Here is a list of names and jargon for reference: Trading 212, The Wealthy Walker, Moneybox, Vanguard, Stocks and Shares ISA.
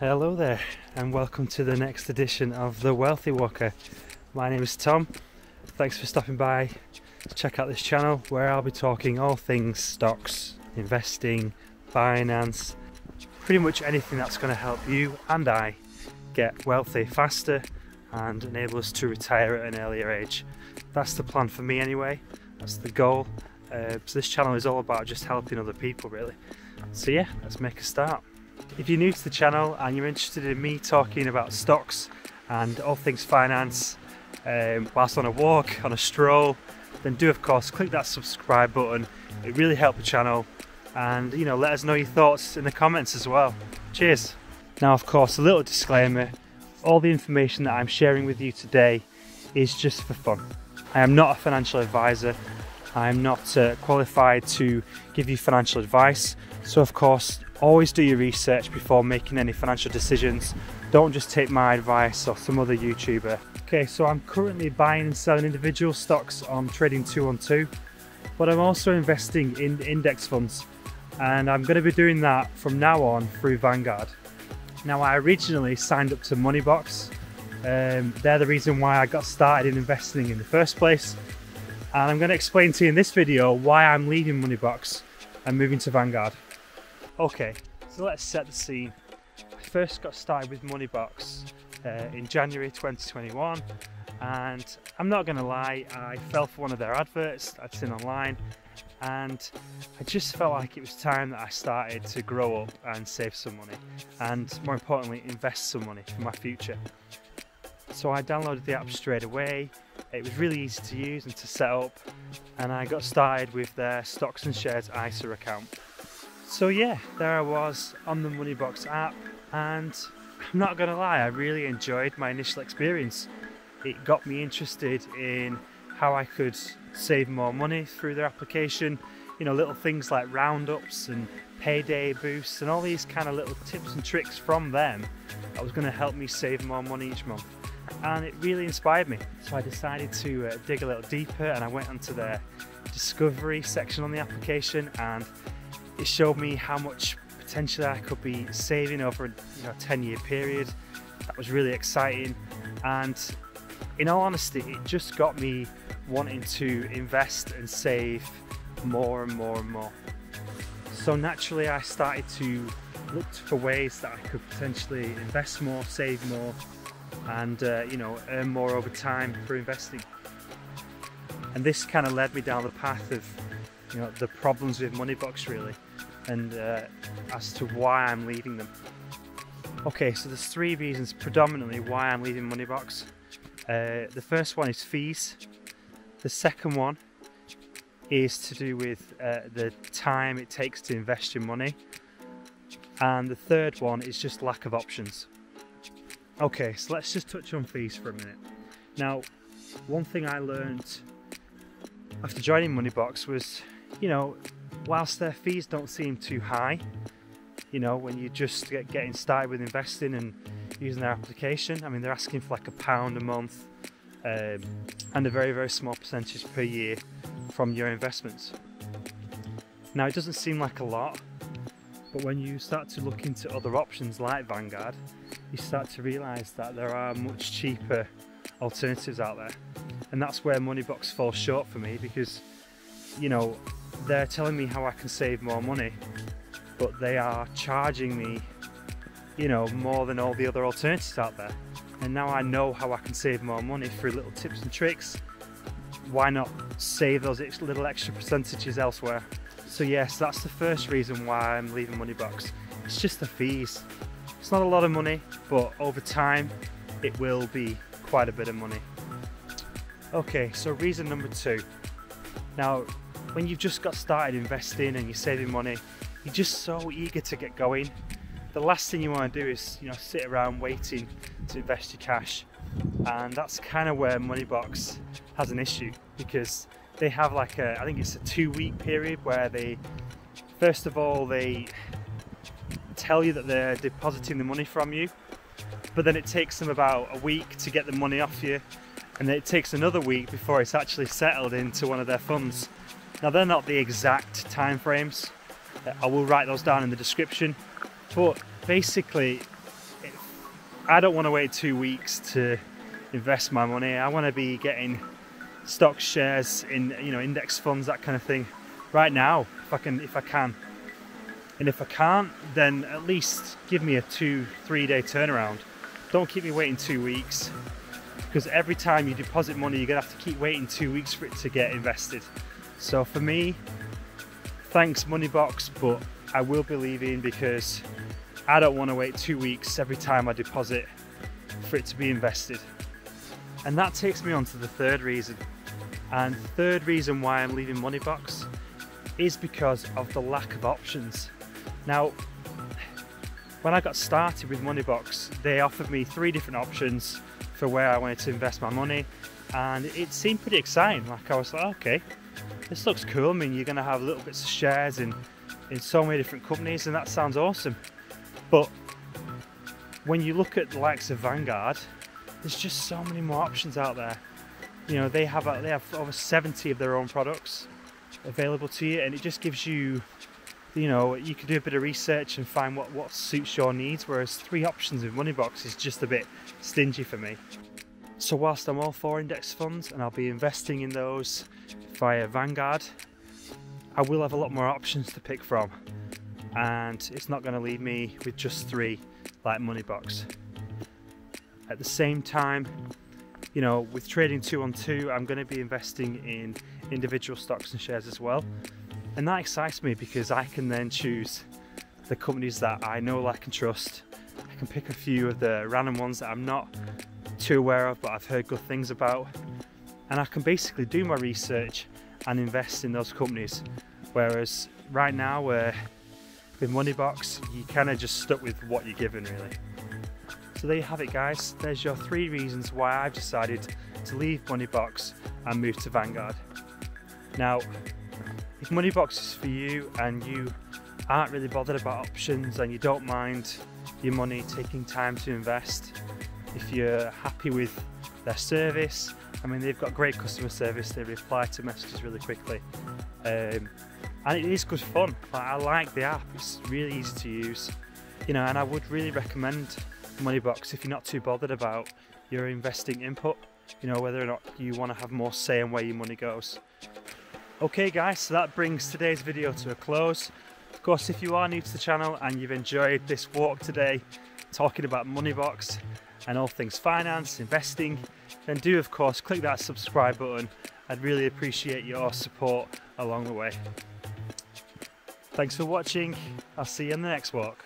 Hello there, and welcome to the next edition of The Wealthy Walker. My name is Tom. Thanks for stopping by to check out this channel where I'll be talking all things stocks, investing, finance, pretty much anything that's going to help you and I get wealthy faster and enable us to retire at an earlier age. That's the plan for me anyway, that's the goal. So this channel is all about just helping other people really. So yeah, let's make a start. If you're new to the channel and you're interested in me talking about stocks and all things finance whilst on a walk, on a stroll, then do of course click that subscribe button. It really helps the channel, and you know, let us know your thoughts in the comments as well. Cheers. Now of course, a little disclaimer, all the information that I'm sharing with you today is just for fun. I am not a financial advisor. I'm not qualified to give you financial advice. So of course, always do your research before making any financial decisions. Don't just take my advice or some other YouTuber. Okay, so I'm currently buying and selling individual stocks on Trading 212, but I'm also investing in index funds, and I'm going to be doing that from now on through Vanguard. Now, I originally signed up to Moneybox. They're the reason why I got started in investing in the first place, and I'm going to explain to you in this video why I'm leaving Moneybox and moving to Vanguard. Okay, so let's set the scene. I first got started with Moneybox in January 2021, and I'm not going to lie, I fell for one of their adverts I'd seen online, and I just felt like it was time that I started to grow up and save some money, and more importantly, invest some money for my future. So I downloaded the app straight away. It was really easy to use and to set up, and I got started with their Stocks and Shares ISA account. So yeah, there I was on the Moneybox app, and I'm not going to lie, I really enjoyed my initial experience. It got me interested in how I could save more money through their application, you know, little things like roundups and payday boosts and all these kind of little tips and tricks from them that was going to help me save more money each month, and it really inspired me. So I decided to dig a little deeper, and I went onto their discovery section on the application, and it showed me how much potentially I could be saving over, you know, a 10-year period. That was really exciting, and in all honesty, it just got me wanting to invest and save more and more and more. So naturally, I started to look for ways that I could potentially invest more, save more, and you know, earn more over time through investing. And this kind of led me down the path of, you know, the problems with Moneybox really, and as to why I'm leaving them. Okay, so there's three reasons predominantly why I'm leaving Moneybox. The first one is fees. The second one is to do with the time it takes to invest your money, and the third one is just lack of options. Okay, so let's just touch on fees for a minute. Now, one thing I learned after joining Moneybox was, you know, whilst their fees don't seem too high, you know, when you just getting started with investing and using their application, I mean, they're asking for like £1 a month and a very, very small percentage per year from your investments. Now, it doesn't seem like a lot, but when you start to look into other options like Vanguard, you start to realise that there are much cheaper alternatives out there, and that's where Moneybox falls short for me, because, you know, they're telling me how I can save more money, but they are charging me, you know, more than all the other alternatives out there. And now I know how I can save more money through little tips and tricks. Why not save those little extra percentages elsewhere? So yes, that's the first reason why I'm leaving Moneybox. It's just the fees. It's not a lot of money, but over time it will be quite a bit of money. Okay, so reason number two. Now, when you've just got started investing and you're saving money, you're just so eager to get going. The last thing you want to do is, you know, sit around waiting to invest your cash, and that's kind of where Moneybox has an issue, because they have like a, I think it's a 2-week period where they, first of all, they tell you that they're depositing the money from you, but then it takes them about a week to get the money off you, and then it takes another week before it's actually settled into one of their funds. Now, they're not the exact time frames. I will write those down in the description, but basically I don't want to wait 2 weeks to invest my money. I want to be getting stock shares in, you know, index funds, that kind of thing, right now, if I can. And if I can't, then at least give me a 2-3 day turnaround. Don't keep me waiting 2 weeks, because every time you deposit money, you're gonna have to keep waiting 2 weeks for it to get invested. So for me, thanks Moneybox, but I will be leaving because I don't want to wait 2 weeks every time I deposit for it to be invested. And that takes me on to the third reason. And the third reason why I'm leaving Moneybox is because of the lack of options. Now, when I got started with Moneybox, they offered me 3 different options for where I wanted to invest my money, and it seemed pretty exciting. Like, I was like, okay, this looks cool. I mean, you're gonna have little bits of shares in so many different companies, and that sounds awesome. But when you look at the likes of Vanguard, there's just so many more options out there. You know, they have over 70 of their own products available to you, and it just gives you, you know, you can do a bit of research and find what suits your needs, whereas 3 options in Moneybox is just a bit stingy for me. So whilst I'm all for index funds and I'll be investing in those via Vanguard, I will have a lot more options to pick from, and it's not going to leave me with just 3 like Moneybox. At the same time, you know, with Trading 212, I'm going to be investing in individual stocks and shares as well. And that excites me because I can then choose the companies that I know, like, and trust. I can pick a few of the random ones that I'm not too aware of, but I've heard good things about. And I can basically do my research and invest in those companies. Whereas right now, with Moneybox, you're kind of just stuck with what you're given, really. So there you have it, guys. There's your 3 reasons why I've decided to leave Moneybox and move to Vanguard. Now, if Moneybox is for you and you aren't really bothered about options and you don't mind your money taking time to invest, if you're happy with their service, I mean, they've got great customer service, they reply to messages really quickly. And it is good fun. Like, I like the app, it's really easy to use. You know, and I would really recommend Moneybox if you're not too bothered about your investing input, you know, whether or not you want to have more say in where your money goes. Okay guys, so that brings today's video to a close. Of course, if you are new to the channel and you've enjoyed this walk today talking about Moneybox and all things finance, investing, then do of course click that subscribe button. I'd really appreciate your support along the way. Thanks for watching. I'll see you in the next walk.